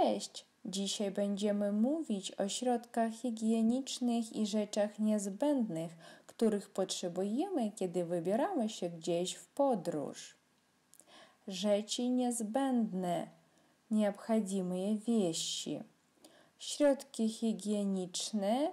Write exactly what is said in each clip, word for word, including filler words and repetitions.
Cześć! Dzisiaj będziemy mówić o środkach higienicznych i rzeczach niezbędnych, których potrzebujemy, kiedy wybieramy się gdzieś w podróż. Rzeczy niezbędne, необходимые вещи. Środki higieniczne,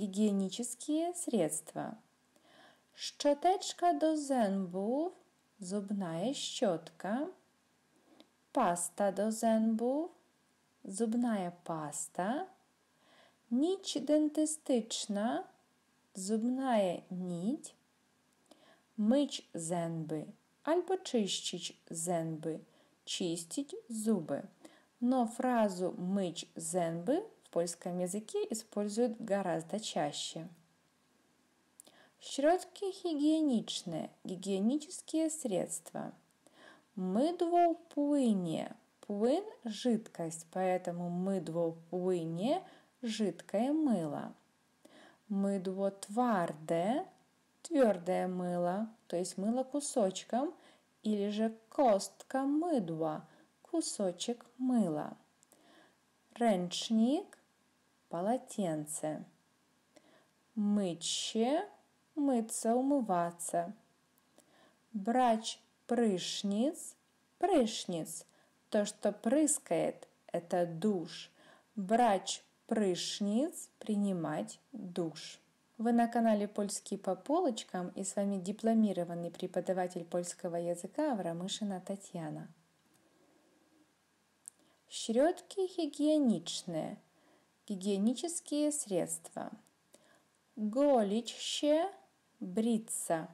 гигиенические средства. Szczoteczka do zębów, zubna щетка. Pasta do zębów, zubna pasta. Nić dentystyczna, zubna nić. Myć zęby albo czyścić zęby, чистить зубы. Но фразу «мыть зęby» в польском языке используют гораздо чаще. Środki higieniczne, гигиенические средства. Мыдво плыне. Плын – жидкость, поэтому мыдво плыне – жидкое мыло. Мыдво тварде – твердое мыло, то есть мыло кусочком, или же костка мыдла, кусочек мыла. Рęczник – полотенце. Мытье – мыться, умываться. Брать прышниц – прышниц. То, что прыскает – это душ. Брать прышниц – принимать душ. Вы на канале «Польский по полочкам» и с вами дипломированный преподаватель польского языка Аврамышина Татьяна. Środki higieniczne, гигиенические средства. Голить się, бриться.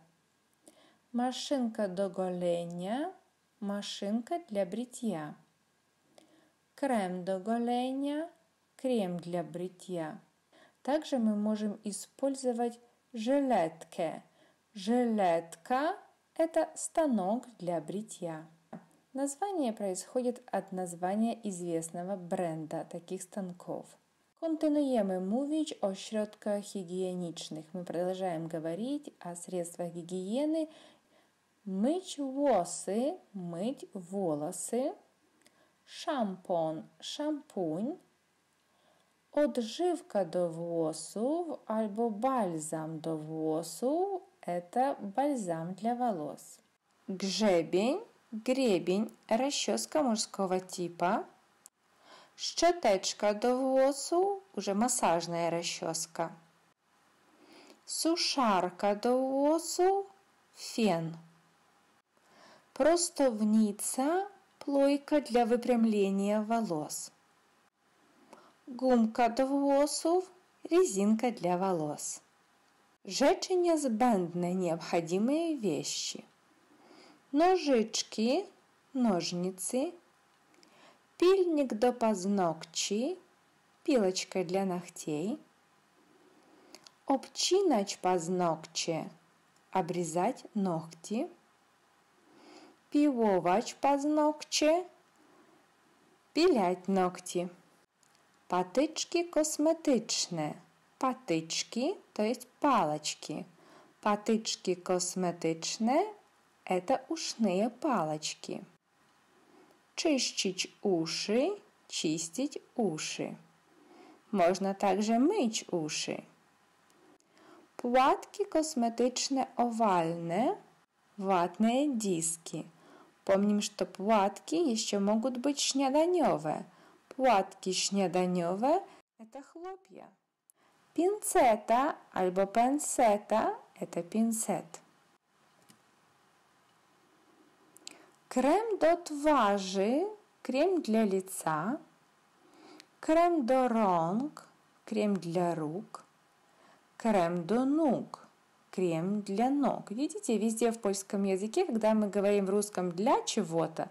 Машинка до голenia, машинка для бритья. Крем до голenia, крем для бритья. Также мы можем использовать жилетке. Жилетка – это станок для бритья. Название происходит от названия известного бренда таких станков. Kontynuujemy mówić o środkach higienicznych. My продолжаем говорить о средствах гигиены. Myć włosy, myć волосы. Szampon, шампунь. Odżywka do włosów albo balsam do włosów – это бальзам для волос. Grzebień, гребень – расческа мужского типа. Szczoteczka do włosów – уже masażna расческа. Suszarka do włosów – фен. Prostownica – плойка для выпрямления волос. Gumka do włosów, резинка для волос. Rzeczy niezbędne, необходимые вещи. Nożyczki, ножницы. Pilnik do paznokci, пилочка для ногтей. Obcinać paznokcie, обрезать ногти. Piłować paznokcie, пилять ногти. Patyczki kosmetyczne. Patyczki to jest palaczki. Patyczki kosmetyczne to uszne palaczki. Czyścić uszy, czyścić uszy. Można także myć uszy. Płatki kosmetyczne owalne, watne diski. Pomnim, że płatki jeszcze mogą być śniadaniowe. Płatki śniadaniowe to chlopia. Pinceta albo penseta to pincet. Krem do twarzy, krem dla lica. Krem do rąk, krem dla róg. Krem do nóg, krem dla nóg. Видите, везде в польском языке, когда мы говорим в русском для чего-то,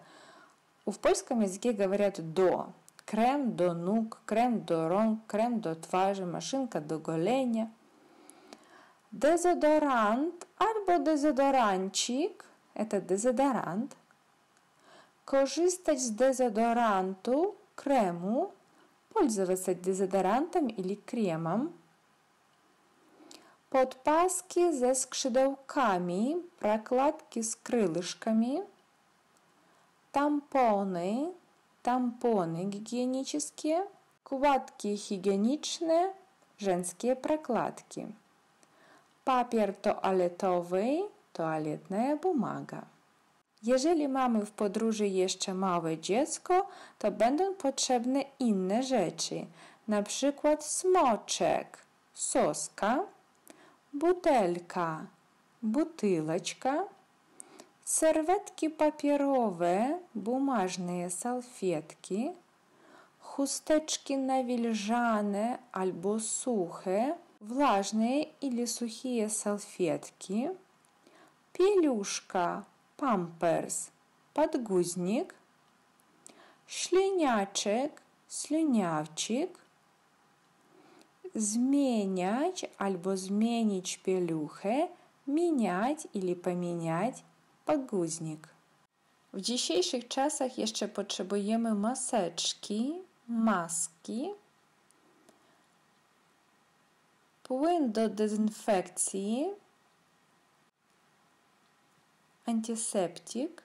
в польском языке говорят до. Крем до ног, крем до рон, крем до тважи, машинка до голеня. Дезодорант або дезодоранчик – это дезодорант. Користать с дезодоранту, крему, пользоваться дезодорантом или кремом. Подпаски со скрылышками, прокладки с крылышками. Тампоны, тампоны гигиенические, кładki higieniczne, женские прокладки, papier toaletowy, toaletna бумага. Jeżeli mamy w podróży jeszcze małe dziecko, to będą potrzebne inne rzeczy, na przykład smoczek, soska, butelka, butylaczka, serwetki papierowe, бумажne salfetki, chusteczki nawilżane albo suche, влажne или сухие салфетки, pieluszka, памперс, подгузник, śliniaczek, слюнявчик, zmieniać albo zmienić pieluchę, miniać или pominiać podguznik. W dzisiejszych czasach jeszcze potrzebujemy maseczki, maski, płyn do dezynfekcji, antiseptyk,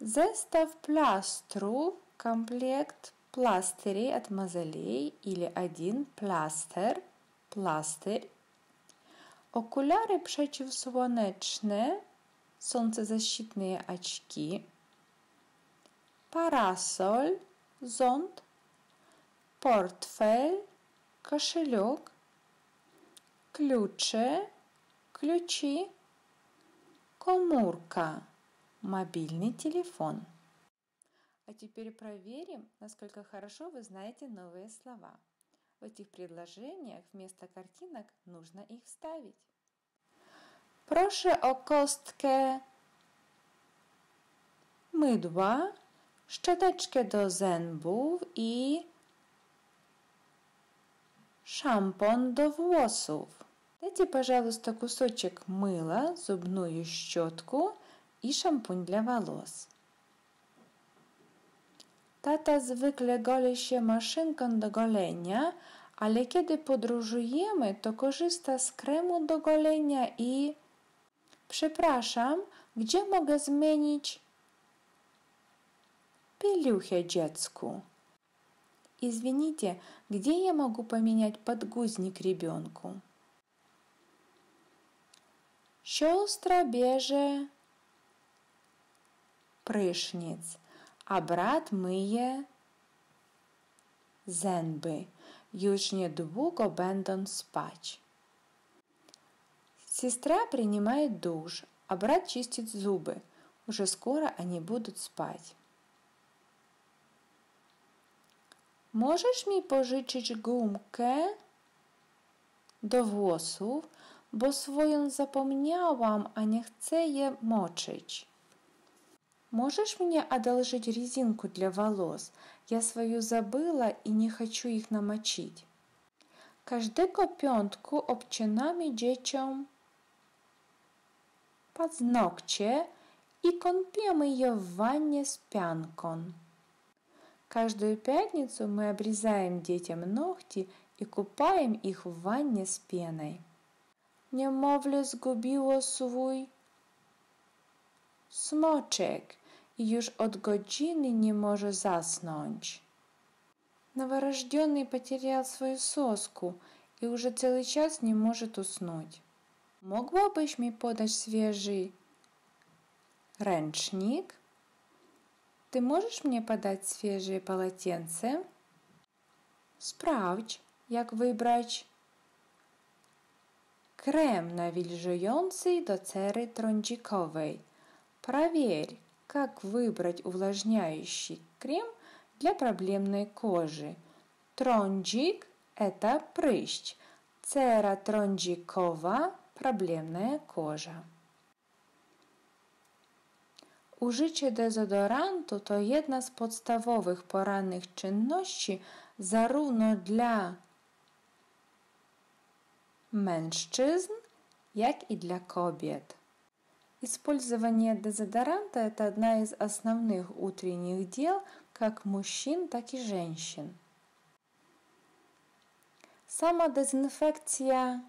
zestaw plastrów, komplekt пластырей от мозолей или один пластер, пластырь, окуляры przeciwsłoneczne, солнцезащитные очки, парасоль, зонт, портфель, кошелек, ключи, ключи, комурка, мобильный телефон. А теперь проверим, насколько хорошо вы знаете новые слова. В этих предложениях вместо картинок нужно их вставить. Proszę o kostkę mydła, szczoteczkę do zębów i szampon do włosów. Dajcie, пожалуйста, кусочек мыла, зубную щетку и шампунь для волос. Tata zwykle goli się maszynką do golenia, ale kiedy podróżujemy, to korzysta z kremu do golenia i... Przepraszam, gdzie mogę zmienić pieluchę dziecku? Извините, где я могу поменять подгузник ребенку? Siostra bierze prysznic, a brat myje zęby. Już niedługo będą spać. Сестра принимает душ, а брат чистит зубы. Уже скоро они будут спать. Możesz mi pożyczyć gumkę do włosów, bo swoją zapomniałam, a nie chcę je moczyć. Możesz мне одолжить резинку для волос? Я свою забыла и не хочу их намочить. Każdego piątku obcinamy dzieciom paznokcie i kąpiemy je w wannie z pianką. Каждую пятницу мы обрезаем детям ногти и купаем их в ванне с пеной. Niemowlę zgubiło swój smoczek i już od godziny nie może zasnąć. Новорожденный потерял свою соску и уже целый час не может уснуть. Mogła byś mi podać свежий ręcznik? Ты можешь мне подать свежее полотенце? Sprawdź, jak wybrać krem nawilżający do cery trądzikowej. Проверь, как выбрать увлажняющий крем для проблемной кожи. Трądzik – это прыщ. Цера трądzikowa – проблемная кожа. Użycie dezodorantu to jedna z podstawowych porannych czynności zarówno dla mężczyzn, jak i dla kobiet. Использование дезодоранта – это одна из основных утренних дел как мужчин, так и женщин. Самодезинфекcja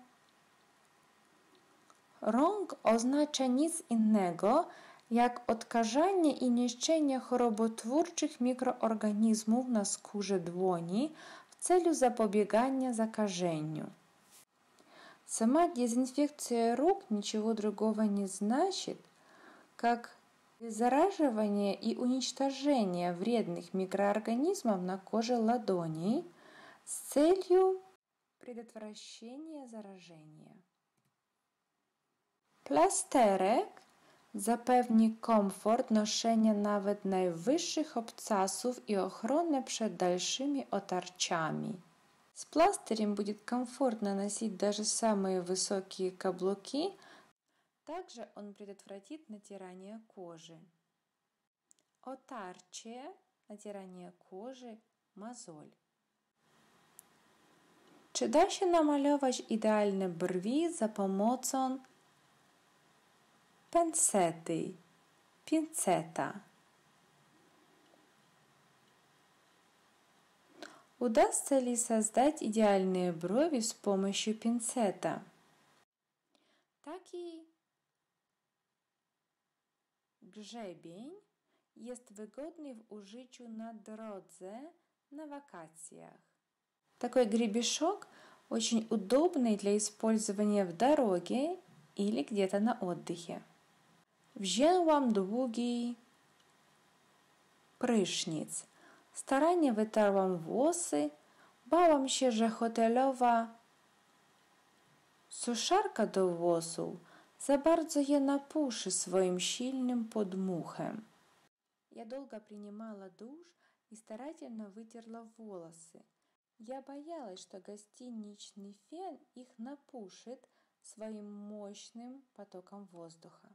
rąk oznacza nic innego, jak odkażanie i niszczenie chorobotwórczych mikroorganizmów na skórze dłoni w celu zapobiegania zakażeniu. Сама дезинфекция рук ничего другого не значит, как зараживание и уничтожение вредных микроорганизмов на коже ладоней с целью предотвращения заражения. Plasterek zapewni komfort noszenia nawet najwyższych obcasów i ochronę przed dalszymi otarciami. С пластырем будет комфортно носить даже самые высокие каблуки. Также он предотвратит натирание кожи. Отарчие – натирание кожи, мозоль. Czy da się namalować idealne brwi za pomocą pensety, pinceta? Удастся ли создать идеальные брови с помощью пинцета? Taki grzebień jest wygodny w użyciu na drodze, na wakacjach. Такой гребешок очень удобный для использования в дороге или где-то на отдыхе. Wzięłam długi prysznic. Starannie wytarłam włosy, bałam się, że hotelowa suszarka do włosów za bardzo je napuszy swoim silnym podmuchem. Ja długo принимала душ и старательно вытерла волосы. Я боялась, что гостиничный фен их напушит своим мощным потоком воздуха.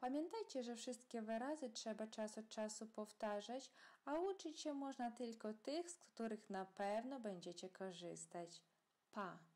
Pamiętajcie, że wszystkie wyrazy trzeba czas od czasu powtarzać, a uczyć się można tylko tych, z których na pewno będziecie korzystać. Pa!